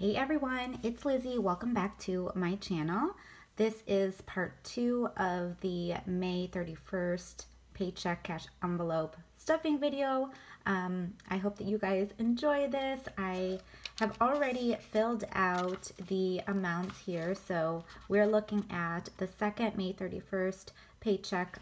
Hey everyone, it's Lizzie. Welcome back to my channel. This is part 2 of the May 31st paycheck cash envelope stuffing video. I hope that you guys enjoy this. I have already filled out the amounts here, so we're looking at the second May 31st paycheck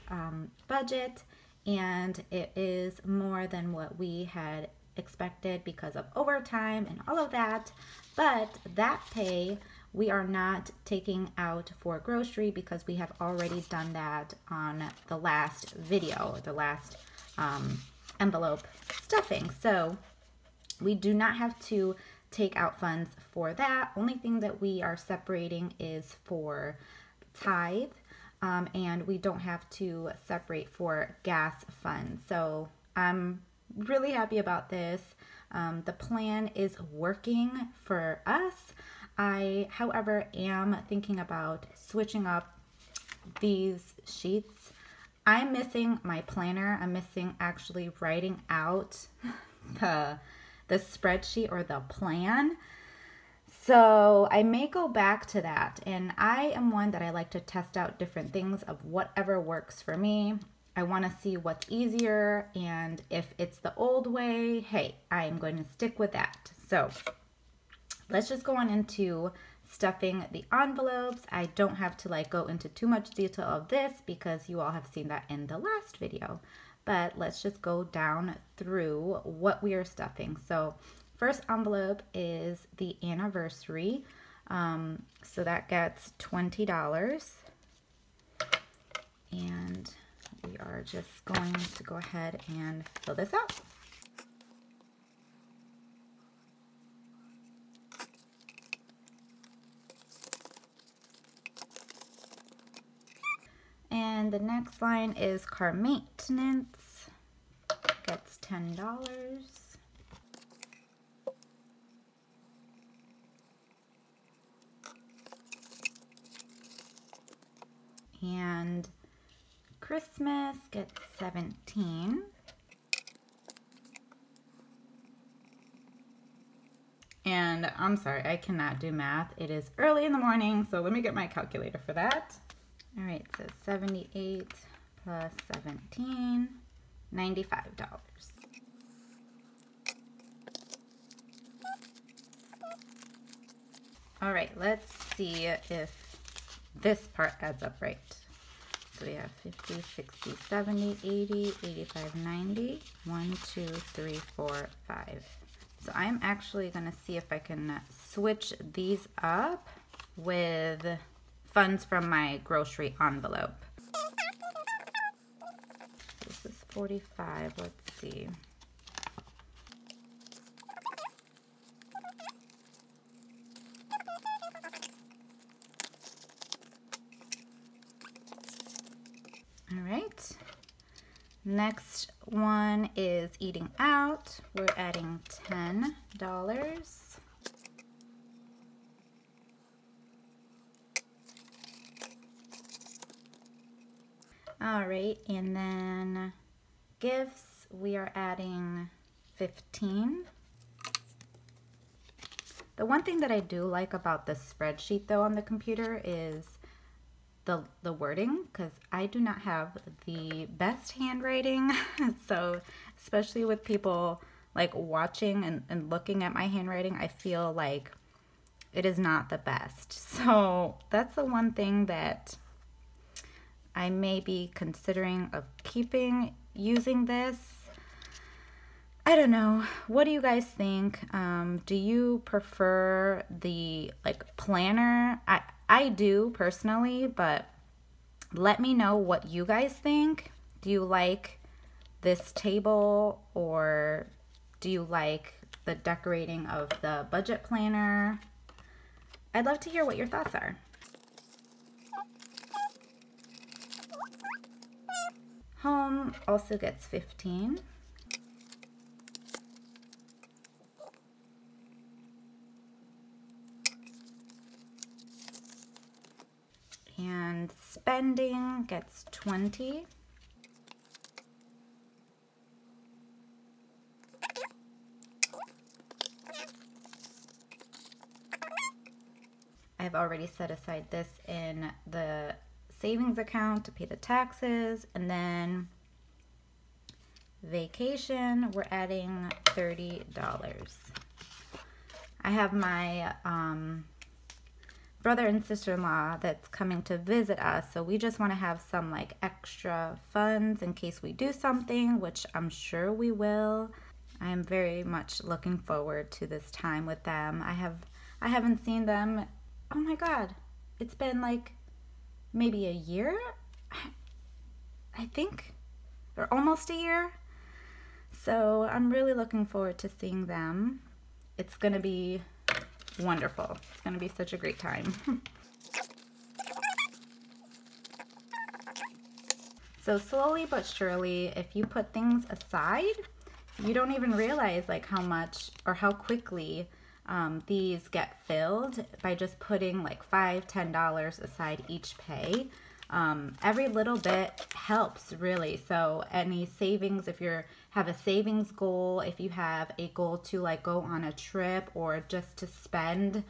budget, and it is more than what we had expected because of overtime and all of that, but that pay we are not taking out for grocery because we have already done that on the last video, the last envelope stuffing. So we do not have to take out funds for that. Only thing that we are separating is for tithe, and we don't have to separate for gas funds. So I'm really happy about this. The plan is working for us. I, however, am thinking about switching up these sheets. I'm missing my planner. I'm missing actually writing out the spreadsheet or the plan. So I may go back to that. And I am one that I like to test out different things of whatever works for me. I want to see what's easier, and if it's the old way, hey, I'm going to stick with that. So let's just go on into stuffing the envelopes. I don't have to like go into too much detail of this because you all have seen that in the last video, but let's just go down through what we are stuffing. So first envelope is the anniversary. So that gets $20, and we are just going to go ahead and fill this out. And the next line is car maintenance. Gets $10. And Christmas gets $17, and I'm sorry, I cannot do math. It is early in the morning, so let me get my calculator for that. All right, so 78 plus 17, $95. All right, let's see if this part adds up right. So we have 50, 60, 70, 80, 85, 90, 1, 2, 3, 4, 5. So I'm actually going to see if I can switch these up with funds from my grocery envelope. This is 45, let's see. All right, next one is eating out. We're adding $10. All right, and then gifts, we are adding $15. The one thing that I do like about the spreadsheet though on the computer is the wording, because I do not have the best handwriting. So especially with people like watching and looking at my handwriting, I feel like it is not the best. So that's the one thing that I may be considering of keeping, using this. I don't know. What do you guys think? Do you prefer the like planner? I do personally, but let me know what you guys think. Do you like this table, or do you like the decorating of the budget planner? I'd love to hear what your thoughts are. Home also gets $15. And spending gets $20. I've already set aside this in the savings account to pay the taxes, and then vacation, we're adding $30. I have my brother and sister-in-law that's coming to visit us, so we just want to have some like extra funds in case we do something, which I'm sure we will. I am very much looking forward to this time with them. I haven't seen them, oh my god, it's been like maybe a year, I think, or almost a year. So I'm really looking forward to seeing them. It's gonna be wonderful. It's gonna be such a great time. So slowly but surely, if you put things aside, you don't even realize like how much or how quickly these get filled by just putting like $5–$10 aside each pay. Every little bit helps, really. So any savings, if you have a savings goal, if you have a goal to like go on a trip or just to spend,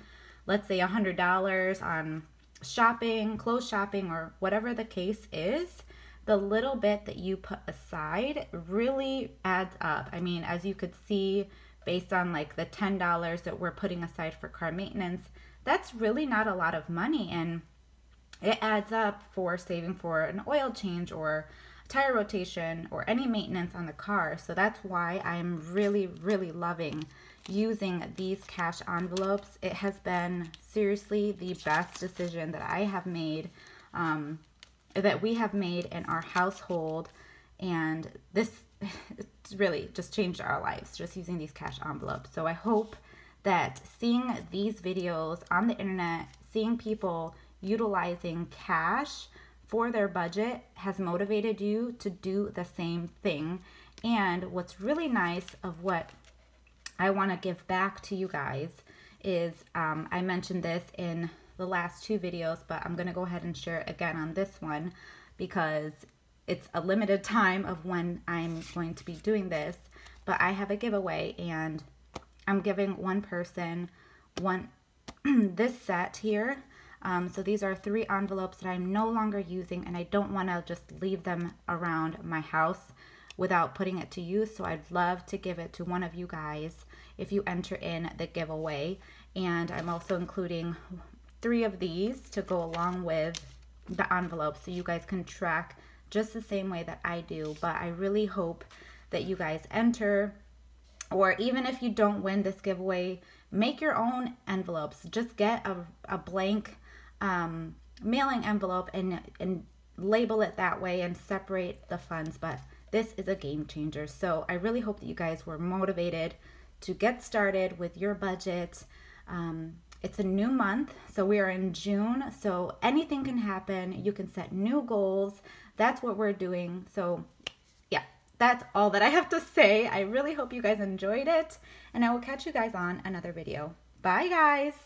let's say $100 on shopping, clothes shopping, or whatever the case is, the little bit that you put aside really adds up. I mean, as you could see, based on like the $10 that we're putting aside for car maintenance, that's really not a lot of money, and it adds up for saving for an oil change or tire rotation or any maintenance on the car. So that's why I'm really, really loving using these cash envelopes. It has been seriously the best decision that I have made, that we have made in our household, and this it's really just changed our lives, just using these cash envelopes. So I hope that seeing these videos on the internet, seeing people utilizing cash for their budget has motivated you to do the same thing. And what's really nice of what I want to give back to you guys is, I mentioned this in the last two videos, but I'm going to go ahead and share it again on this one because it's a limited time of when I'm going to be doing this. But I have a giveaway, and I'm giving one person one this set here. So these are 3 envelopes that I'm no longer using, and I don't want to just leave them around my house without putting it to use. So I'd love to give it to one of you guys if you enter in the giveaway. And I'm also including 3 of these to go along with the envelope, so you guys can track just the same way that I do. But I really hope that you guys enter, or even if you don't win this giveaway, make your own envelopes. Just get a blank mailing envelope and label it that way and separate the funds. But this is a game changer. So I really hope that you guys were motivated to get started with your budget. It's a new month, so we are in June, so anything can happen. You can set new goals. That's what we're doing. So yeah, that's all that I have to say. I really hope you guys enjoyed it, and I will catch you guys on another video. Bye, guys.